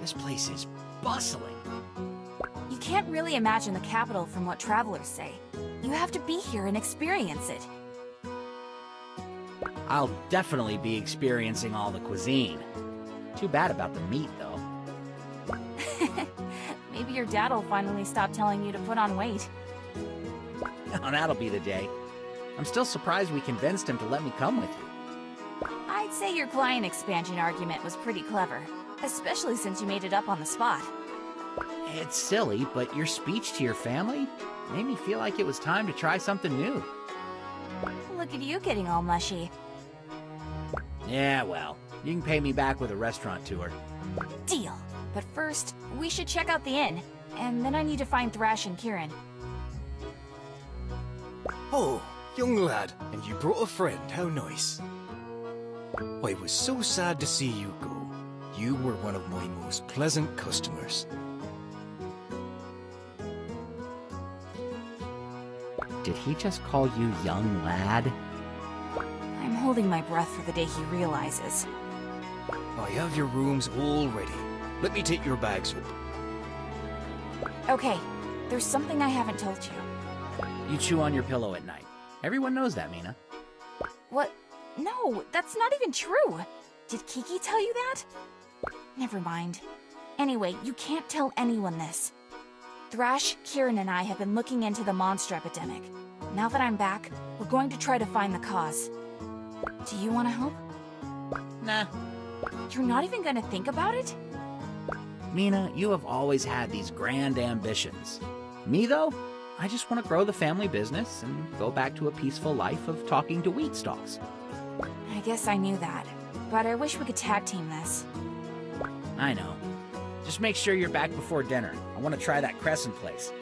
This place is bustling. You can't really imagine the capital from what travelers say. You have to be here and experience it. I'll definitely be experiencing all the cuisine. Too bad about the meat, though. Maybe your dad'll finally stop telling you to put on weight. Oh, that'll be the day. I'm still surprised we convinced him to let me come with you. I'd say your client expansion argument was pretty clever, especially since you made it up on the spot. It's silly, but your speech to your family made me feel like it was time to try something new. Look at you getting all mushy. Yeah, well, you can pay me back with a restaurant tour. Deal. But first, we should check out the inn, and then I need to find Thrash and Kieran. Oh, young lad, and you brought a friend, how nice. I was so sad to see you go. You were one of my most pleasant customers. Did he just call you young lad? I'm holding my breath for the day he realizes. I have your rooms all ready. Let me take your bags up. Okay, there's something I haven't told you. You chew on your pillow at night. Everyone knows that, Mina. What? No, that's not even true. Did Kiki tell you that? Never mind. Anyway, you can't tell anyone this. Thrash, Kieran, and I have been looking into the monster epidemic. Now that I'm back, we're going to try to find the cause. Do you want to help? Nah. You're not even going to think about it? Mina, you have always had these grand ambitions. Me, though? I just want to grow the family business and go back to a peaceful life of talking to wheat stalks. I guess I knew that, but I wish we could tag team this. I know. Just make sure you're back before dinner. I want to try that crescent place.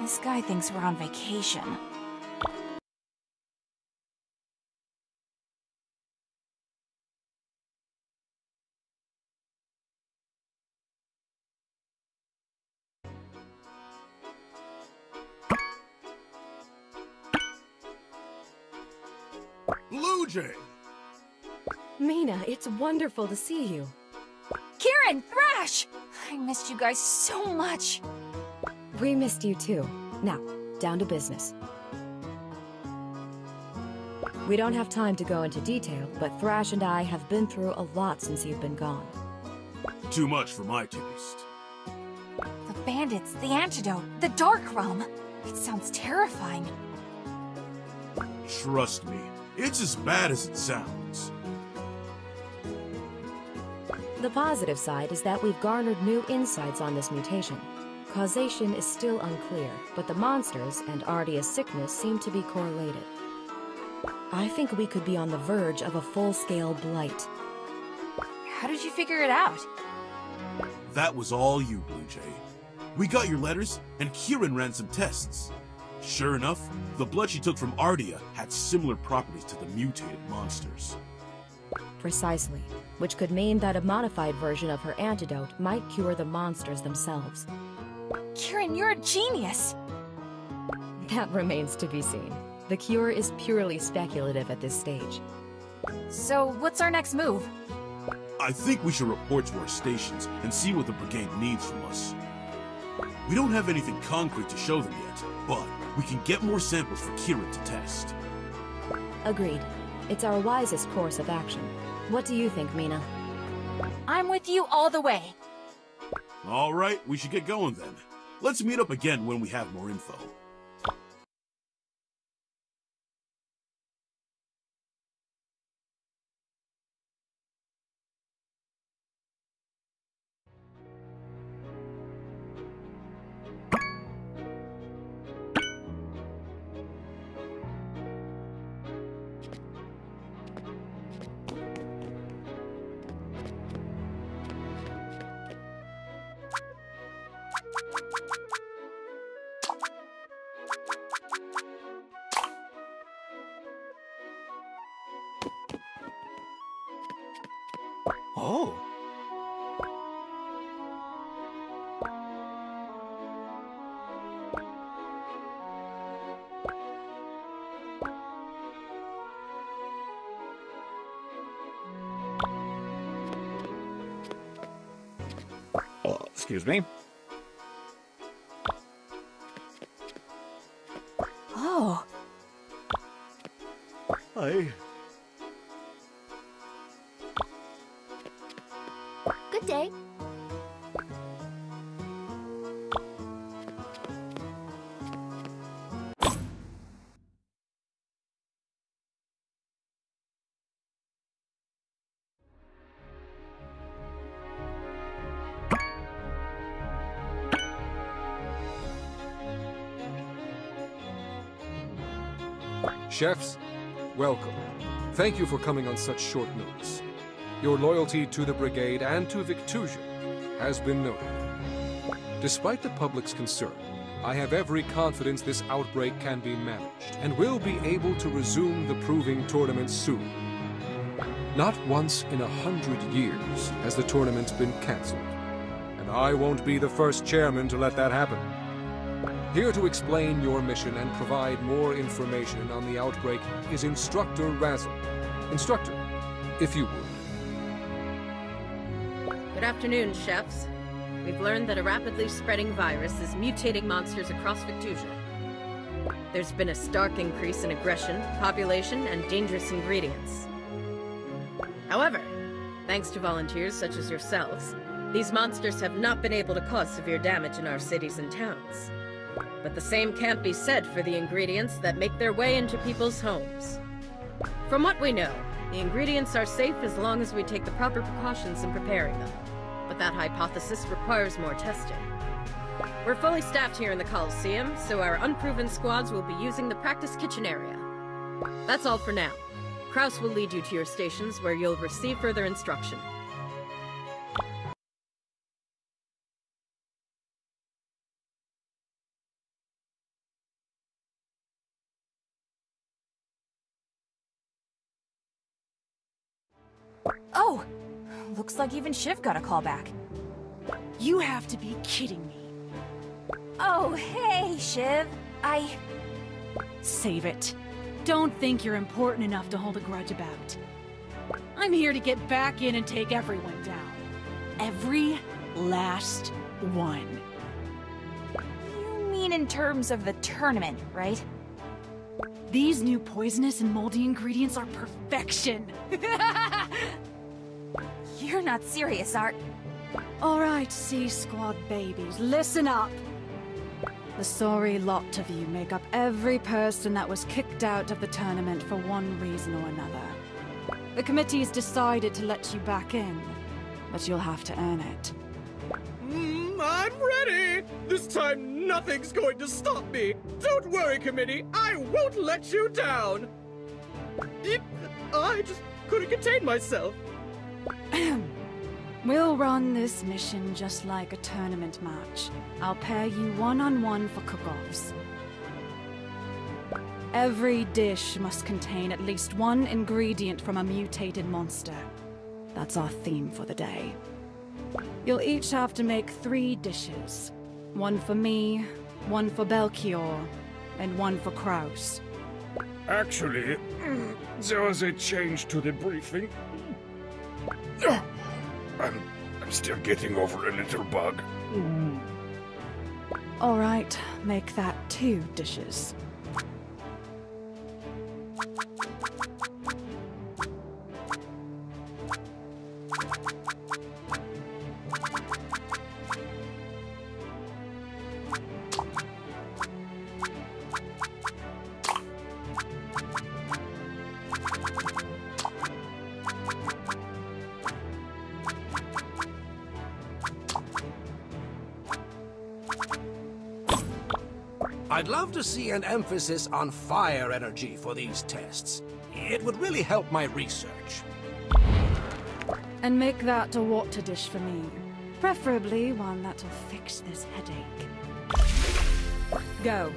This guy thinks we're on vacation. Blue Jay! Mina, it's wonderful to see you. Kieran! Thrash! I missed you guys so much! We missed you too. Now, down to business. We don't have time to go into detail, but Thrash and I have been through a lot since you've been gone. Too much for my taste. The bandits, the antidote, the Dark Realm. It sounds terrifying. Trust me, it's as bad as it sounds. The positive side is that we've garnered new insights on this mutation. Causation is still unclear, but the monsters and Ardia's sickness seem to be correlated. I think we could be on the verge of a full-scale blight. How did you figure it out? That was all you, Blue Jay. We got your letters, and Kieran ran some tests. Sure enough, the blood she took from Ardia had similar properties to the mutated monsters. Precisely, which could mean that a modified version of her antidote might cure the monsters themselves. Kieran, you're a genius! That remains to be seen. The cure is purely speculative at this stage. So, what's our next move? I think we should report to our stations and see what the Brigade needs from us. We don't have anything concrete to show them yet, but we can get more samples for Kieran to test. Agreed. It's our wisest course of action. What do you think, Mina? I'm with you all the way. All right, we should get going then. Let's meet up again when we have more info. Oh. Excuse me. Oh. Hi. Good day. Chefs, welcome. Thank you for coming on such short notice. Your loyalty to the Brigade and to Victusia has been noted. Despite the public's concern, I have every confidence this outbreak can be managed and will be able to resume the Proving Tournament soon. Not once in 100 years has the tournament's been cancelled, and I won't be the first chairman to let that happen. Here to explain your mission and provide more information on the outbreak is Instructor Razzle. Instructor, if you would. Good afternoon, chefs. We've learned that a rapidly spreading virus is mutating monsters across Victusia. There's been a stark increase in aggression, population, and dangerous ingredients. However, thanks to volunteers such as yourselves, these monsters have not been able to cause severe damage in our cities and towns. But the same can't be said for the ingredients that make their way into people's homes. From what we know, the ingredients are safe as long as we take the proper precautions in preparing them. But that hypothesis requires more testing. We're fully staffed here in the Colosseum, so our unproven squads will be using the practice kitchen area. That's all for now. Kraus will lead you to your stations where you'll receive further instruction. Oh! Looks like even Shiv got a call back. You have to be kidding me. Oh, hey, Shiv. Save it. Don't think you're important enough to hold a grudge about. I'm here to get back in and take everyone down. Every last one. You mean in terms of the tournament, right? These new poisonous and moldy ingredients are perfection! You're not serious, Art. Alright, C-Squad babies, listen up! The sorry lot of you make up every person that was kicked out of the tournament for one reason or another. The committee's decided to let you back in, but you'll have to earn it. I'm ready! This time nothing's going to stop me! Don't worry, committee! I won't let you down! I just couldn't contain myself. We'll run this mission just like a tournament match. I'll pair you one-on-one for cook-offs. Every dish must contain at least one ingredient from a mutated monster. That's our theme for the day. You'll each have to make 3 dishes. One for me, one for Belchior, and one for Kraus. Actually, there was a change to the briefing. I'm still getting over a little bug. All right, make that 2 dishes. I'd love to see an emphasis on fire energy for these tests. It would really help my research. And make that a water dish for me. Preferably one that'll fix this headache. Go.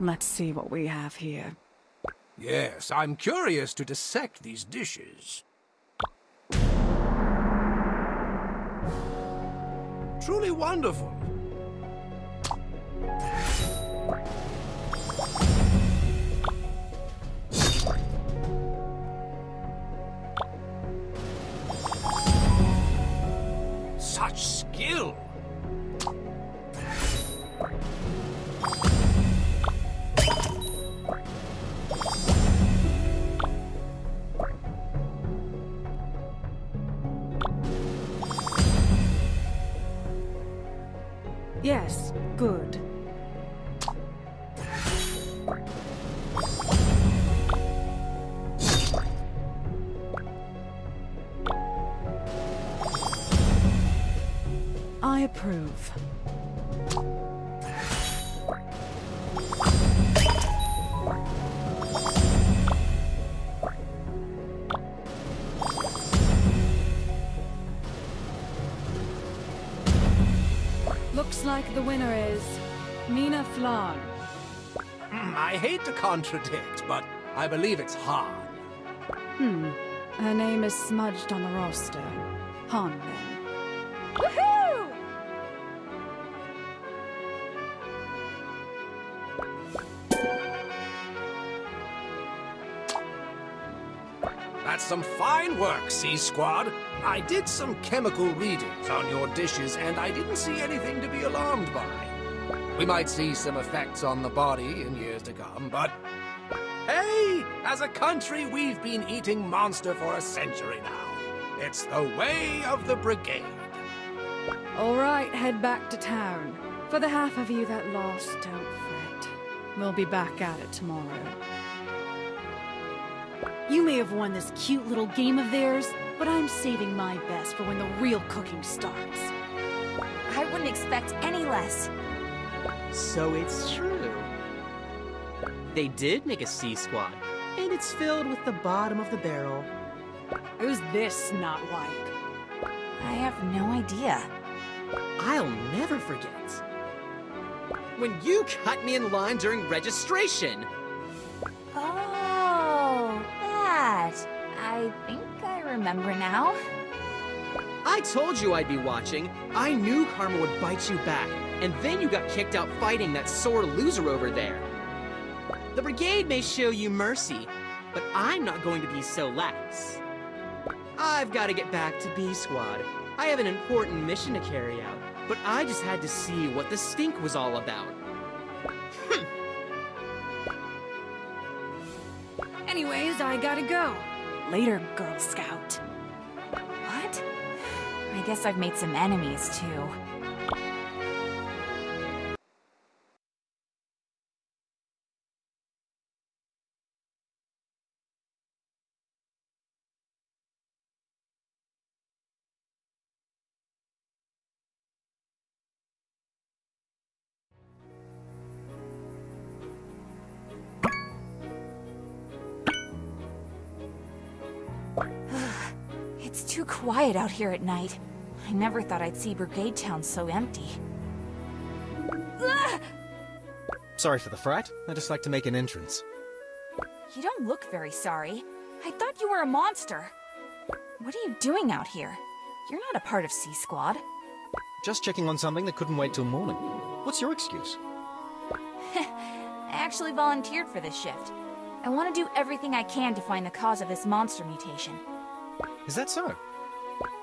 Let's see what we have here. Yes, I'm curious to dissect these dishes. Truly wonderful. Such skill! Yes, good. I approve. Like the winner is Nina Flan. I hate to contradict, but I believe it's Han. Her name is smudged on the roster. Han, then. Woohoo! That's some fine work, C-Squad. I did some chemical readings on your dishes, and I didn't see anything to be alarmed by. We might see some effects on the body in years to come, but... Hey! As a country, we've been eating monster for a century now. It's the way of the Brigade. All right, head back to town. For the half of you that lost, don't fret. We'll be back at it tomorrow. You may have won this cute little game of theirs, but I'm saving my best for when the real cooking starts. I wouldn't expect any less. So it's true. They did make a C-Squad, and it's filled with the bottom of the barrel. Who's this snotwipe? I have no idea. I'll never forget. When you cut me in line during registration! Oh, that. I think I remember now. I told you I'd be watching. I knew karma would bite you back. And then you got kicked out fighting that sore loser over there. The Brigade may show you mercy, but I'm not going to be so lax. I've got to get back to B-Squad. I have an important mission to carry out, but I just had to see what the stink was all about. Anyways, I gotta go. Later, Girl Scout. What? I guess I've made some enemies, too. It's too quiet out here at night. I never thought I'd see Brigade Town so empty. Sorry for the fright. I just like to make an entrance. You don't look very sorry. I thought you were a monster. What are you doing out here? You're not a part of C-Squad. Just checking on something that couldn't wait till morning. What's your excuse? I actually volunteered for this shift. I want to do everything I can to find the cause of this monster mutation. Is that so?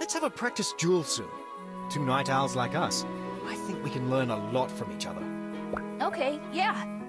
Let's have a practice duel soon. Two night owls like us, I think we can learn a lot from each other. Okay, yeah.